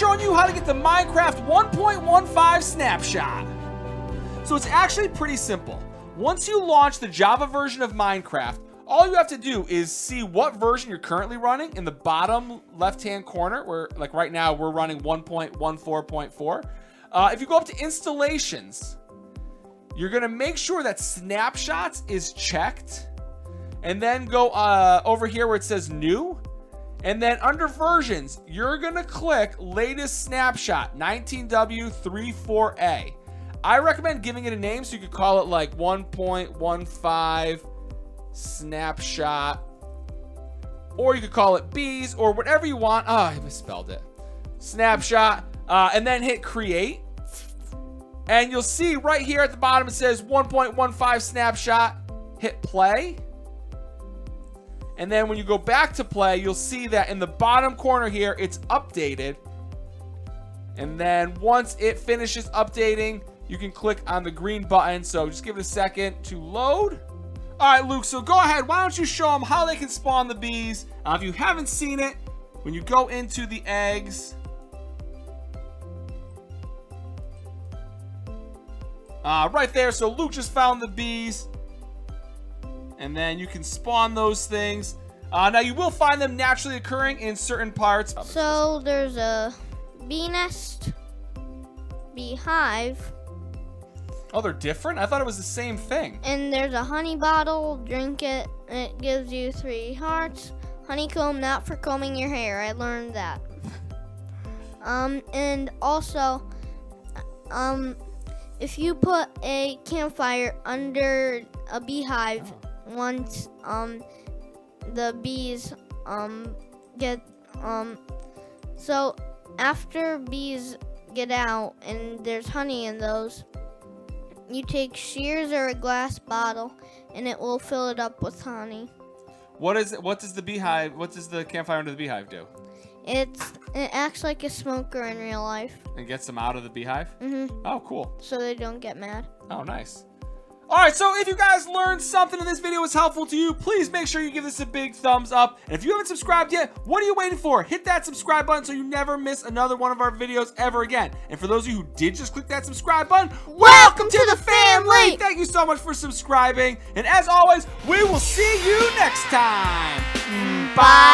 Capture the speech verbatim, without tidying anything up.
showing you how to get the Minecraft one point one five snapshot. So it's actually pretty simple. Once you launch the Java version of Minecraft, all you have to do is see what version you're currently running in the bottom left-hand corner, where like right now we're running one point one four point four. Uh, if you go up to installations, you're gonna make sure that snapshots is checked, and then go uh, over here where it says new, and then under versions, you're gonna click latest snapshot, nineteen W thirty-four A. I recommend giving it a name so you could call it like one point one five snapshot, or you could call it bees or whatever you want. Oh, I misspelled it. Snapshot, uh, and then hit create. And you'll see right here at the bottom, it says one point one five snapshot, hit play. And then when you go back to play, you'll see that in the bottom corner here, it's updated. And then once it finishes updating, you can click on the green button. So just give it a second to load. All right, Luke, so go ahead. Why don't you show them how they can spawn the bees? Uh, if you haven't seen it, when you go into the eggs, uh, right there. So Luke just found the bees, and then you can spawn those things. Uh, now you will find them naturally occurring in certain parts. So there's a bee nest, beehive. Oh, they're different? I thought it was the same thing. And there's a honey bottle. Drink it. It gives you three hearts. Honeycomb, not for combing your hair. I learned that. um, and also, um, if you put a campfire under a beehive, oh. once um, the bees um, get um, so after bees get out and there's honey in those, you take shears or a glass bottle and it will fill it up with honey. What is it? What does the beehive, what does the campfire under the beehive do? It's, it acts like a smoker in real life. And gets them out of the beehive? Mm-hmm. Oh, cool. So they don't get mad. Oh, nice. All right, so if you guys learned something in this video was helpful to you, please make sure you give this a big thumbs up. And if you haven't subscribed yet, what are you waiting for? Hit that subscribe button so you never miss another one of our videos ever again. And for those of you who did just click that subscribe button, welcome, welcome to, to the, the family. family! Thank you so much for subscribing. And as always, we will see you next time. Bye!